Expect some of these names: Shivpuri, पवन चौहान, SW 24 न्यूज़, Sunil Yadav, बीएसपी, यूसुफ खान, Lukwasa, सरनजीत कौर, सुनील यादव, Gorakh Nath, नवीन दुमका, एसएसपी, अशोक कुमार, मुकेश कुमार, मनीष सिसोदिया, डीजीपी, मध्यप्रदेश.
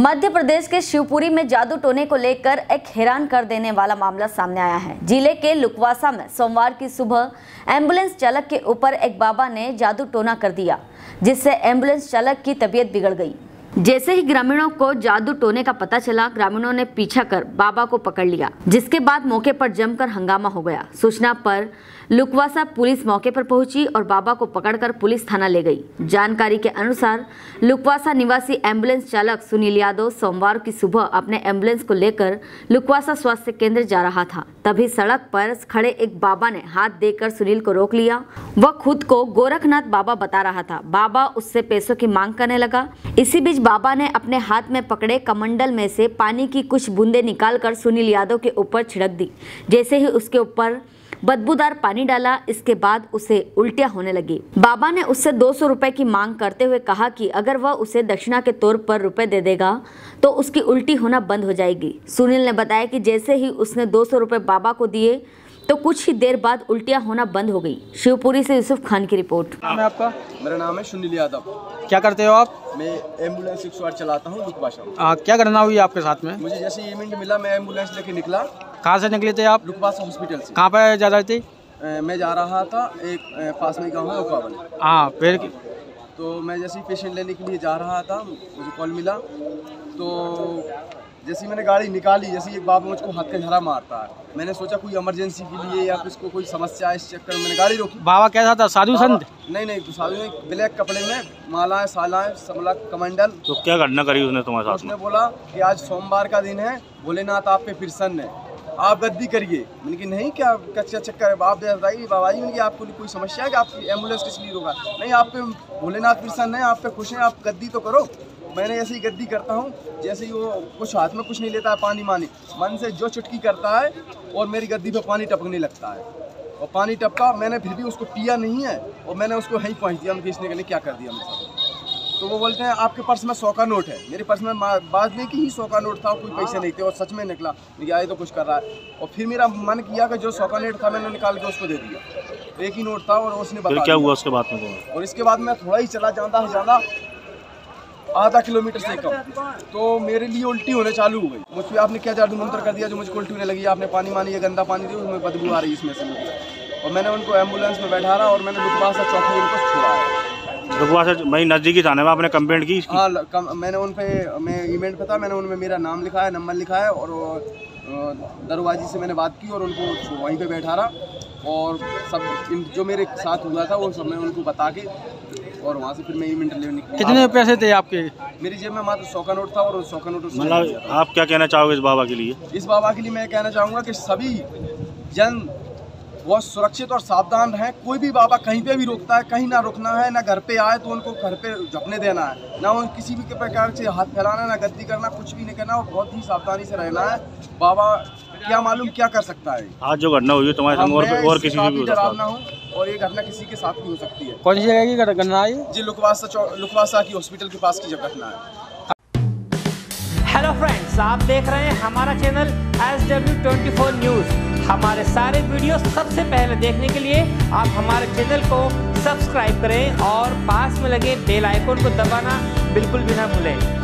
मध्य प्रदेश के शिवपुरी में जादू टोने को लेकर एक हैरान कर देने वाला मामला सामने आया है। जिले के लुकवासा में सोमवार की सुबह एम्बुलेंस चालक के ऊपर एक बाबा ने जादू टोना कर दिया, जिससे एम्बुलेंस चालक की तबीयत बिगड़ गई। जैसे ही ग्रामीणों को जादू टोने का पता चला, ग्रामीणों ने पीछा कर बाबा को पकड़ लिया, जिसके बाद मौके पर जमकर हंगामा हो गया। सूचना पर लुकवासा पुलिस मौके पर पहुंची और बाबा को पकड़कर पुलिस थाना ले गई। जानकारी के अनुसार लुकवासा निवासी एम्बुलेंस चालक सुनील यादव सोमवार की सुबह अपने एम्बुलेंस को लेकर लुकवासा स्वास्थ्य केंद्र जा रहा था। तभी सड़क पर खड़े एक बाबा ने हाथ देकर सुनील को रोक लिया। वह खुद को गोरखनाथ बाबा बता रहा था। बाबा उससे पैसों की मांग करने लगा। इसी बीच बाबा ने अपने हाथ में पकड़े कमंडल में से पानी की कुछ बूंदें निकालकर सुनील यादव के ऊपर छिड़क दी। जैसे ही उसके ऊपर बदबूदार पानी डाला, इसके बाद उसे उल्टियां होने लगी। बाबा ने उससे 200 रुपए की मांग करते हुए कहा कि अगर वह उसे दक्षिणा के तौर पर रुपए दे देगा तो उसकी उल्टी होना बंद हो जाएगी। सुनील ने बताया कि जैसे ही उसने 200 रुपए बाबा को दिए तो कुछ ही देर बाद उल्टियां होना बंद हो गई। शिवपुरी से यूसुफ खान की रिपोर्ट। आपका? मेरा नाम है सुनील यादव। क्या करते हो आप? मैं एम्बुलेंस चलाता हूँ। क्या घटना हुई आपके साथ में? मुझे जैसे ये इवेंट मिला, मैं एम्बुलेंस लेके निकला। कहाँ से निकले थे आप? लुकवासा हॉस्पिटल से। कहाँ पर जा रहे थे? मैं जा रहा था, एक पास में गाँव है लुकवासा। हाँ, फिर तो मैं जैसे पेशेंट लेने के लिए जा रहा था, मुझे कॉल मिला। तो जैसे मैंने गाड़ी निकाली, जैसे एक बाबा मुझको हाथ का झरा मारता है। मैंने सोचा कोई इमरजेंसी के लिए या किसको कोई समस्या है, इस चक्कर में मैंने गाड़ी रोकी। बाबा कैसा था? साधु संत? नहीं, साधु नहीं, ब्लैक कपड़े में, मालाएं सालाएं समला कमंडल। तो क्या घटना करी उसने तुम्हारे साथ? उसने बोला कि आज सोमवार का दिन है, भोलेनाथ आप पे प्रसन्न है, आप गद्दी करिए। मैंने कि नहीं, क्या कच्चा चक्कर है? आप बताइए बाबा जी, मैंने कि आपको कोई समस्या है कि आप एम्बुलेंस किस लिए रोका? नहीं, आप पे भोलेनाथ प्रसन्न है, आप पे खुश हैं, आप गद्दी तो करो। मैंने ऐसे ही गद्दी करता हूँ। जैसे ही वो कुछ हाथ में कुछ नहीं लेता है, पानी मानी मन से जो चुटकी करता है और मेरी गद्दी पे पानी टपकने लगता है। और पानी टपका, मैंने फिर भी उसको पिया नहीं है और मैंने उसको यहीं पहुँच दिया। हम खींचने के लिए क्या कर दिया हमने? तो वो बोलते हैं आपके पर्स में 100 का नोट है। मेरे पर्स में बाद में कि ही 100 का नोट था, कोई पैसे नहीं थे। और सच में निकला ये तो कुछ कर रहा है। और फिर मेरा मन किया कि जो 100 का नोट था मैंने निकाल के उसको दे दिया। एक ही नोट था। और उसने बताया क्या हुआ उसके बाद में? और इसके बाद मैं थोड़ा ही चला ज़्यादा आधा किलोमीटर से कम, तो मेरे लिए उल्टी होने चालू हो गई। मुझ पर आपने क्या जादू मंत्र कर दिया जो मुझको उल्टी होने लगी? आपने पानी मानी, ये गंदा पानी दिया, उसमें बदबू आ रही इसमें से। और मैंने उनको एम्बुलेंस में बैठा रहा और मैंने लुकवासा चौकी में उनको छोड़ा। लुकवासा भाई नज़दीकी थाने में आपने कंप्लेंट की? हाँ, मैंने उन पर मैं इवेंट पता मैंने उनमें मेरा नाम लिखा है, नंबर लिखा है और दरवाजे से मैंने बात की और उनको वहीं पर बैठा रहा। और सब जो मेरे साथ हुआ था वो सब मैं उनको बता के और वहाँ से फिर मैं इवेंट लेने। कितने पैसे थे आपके? मेरी जेब में मात्र 100 का नोट था और 100 का नोट। मतलब आप क्या कहना चाहोगे इस बाबा के लिए? इस बाबा के लिए मैं कहना चाहूँगा कि सभी जन बहुत सुरक्षित और सावधान रहें। कोई भी बाबा कहीं पे भी रोकता है, कहीं ना रुकना है, ना घर पे आए तो उनको घर पे झपने देना है, ना उन किसी भी प्रकार से हाथ फैलाना, ना गद्दी करना, कुछ भी नहीं करना और बहुत ही सावधानी से रहना है। बाबा क्या मालूम क्या कर सकता है। आज जो घटना हुई है तुम्हारे संग और किसी भी डरावना हो और ये घटना किसी के साथ भी हो सकती है। कौन सी जगह की घटना है? जी लुकवासा की हॉस्पिटल के पास की घटना है। हेलो फ्रेंड्स, आप देख रहे हैं हमारा चैनल SW 24 न्यूज़। हमारे सारे वीडियो सबसे पहले देखने के लिए आप हमारे चैनल को सब्सक्राइब करें और पास में लगे बेल आइकन को दबाना बिल्कुल भी ना भूलें।